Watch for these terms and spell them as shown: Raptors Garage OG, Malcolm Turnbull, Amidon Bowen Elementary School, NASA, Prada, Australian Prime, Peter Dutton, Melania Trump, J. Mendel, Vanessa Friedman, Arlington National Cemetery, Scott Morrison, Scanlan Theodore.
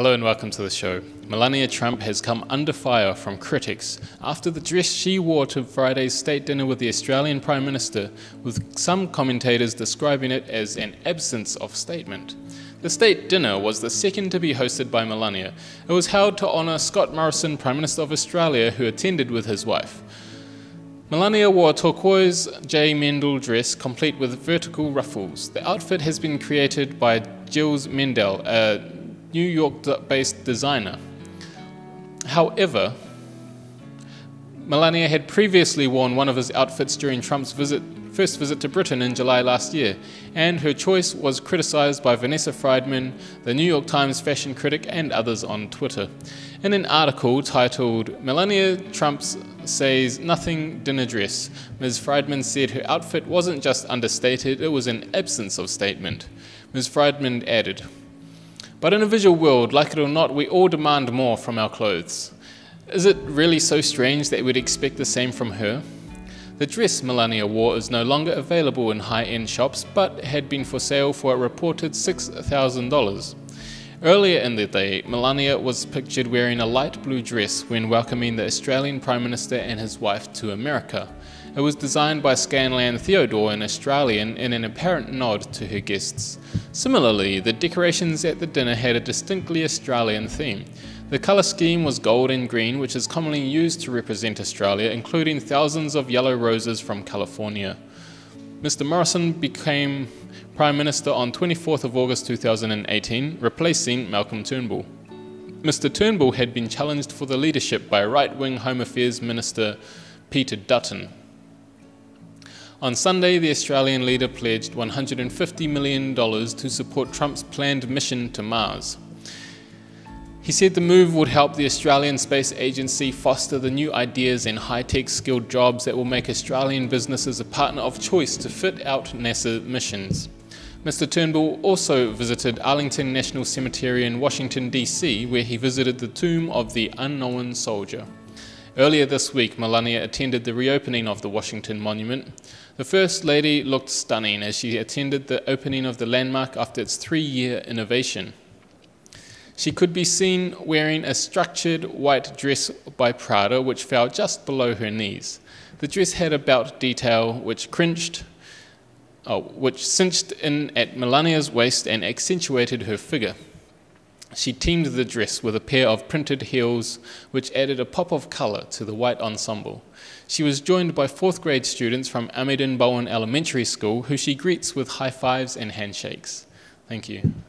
Hello and welcome to the show. Melania Trump has come under fire from critics after the dress she wore to Friday's state dinner with the Australian Prime Minister, with some commentators describing it as an absence of statement. The state dinner was the second to be hosted by Melania. It was held to honour Scott Morrison, Prime Minister of Australia, who attended with his wife. Melania wore a turquoise J. Mendel dress complete with vertical ruffles. The outfit has been created by J. Mendel, a New York-based designer. However, Melania had previously worn one of his outfits during Trump's first visit to Britain in July last year, and her choice was criticised by Vanessa Friedman, the New York Times fashion critic, and others on Twitter. In an article titled, "Melania Trump Says Nothing Dinner Dress," Ms. Friedman said her outfit wasn't just understated, it was an absence of statement. Ms. Friedman added, "But in a visual world, like it or not, we all demand more from our clothes. Is it really so strange that we'd expect the same from her?" The dress Melania wore is no longer available in high-end shops, but had been for sale for a reported $6,000. Earlier in the day, Melania was pictured wearing a light blue dress when welcoming the Australian Prime Minister and his wife to America. It was designed by Scanlan Theodore, an Australian, in an apparent nod to her guests. Similarly, the decorations at the dinner had a distinctly Australian theme. The colour scheme was gold and green, which is commonly used to represent Australia, including thousands of yellow roses from California. Mr. Morrison became Prime Minister on 24th of August 2018, replacing Malcolm Turnbull. Mr. Turnbull had been challenged for the leadership by right-wing Home Affairs Minister Peter Dutton. On Sunday, the Australian leader pledged $150 million to support Trump's planned mission to Mars. He said the move would help the Australian Space Agency foster the new ideas and high-tech skilled jobs that will make Australian businesses a partner of choice to fit out NASA missions. Mr. Turnbull also visited Arlington National Cemetery in Washington, D.C., where he visited the tomb of the unknown soldier. Earlier this week, Melania attended the reopening of the Washington Monument. The First Lady looked stunning as she attended the opening of the landmark after its three-year renovation. She could be seen wearing a structured white dress by Prada, which fell just below her knees. The dress had a belt detail which cinched in at Melania's waist and accentuated her figure. She teamed the dress with a pair of printed heels, which added a pop of colour to the white ensemble. She was joined by fourth-grade students from Amidon Bowen Elementary School, who she greets with high-fives and handshakes. Thank you.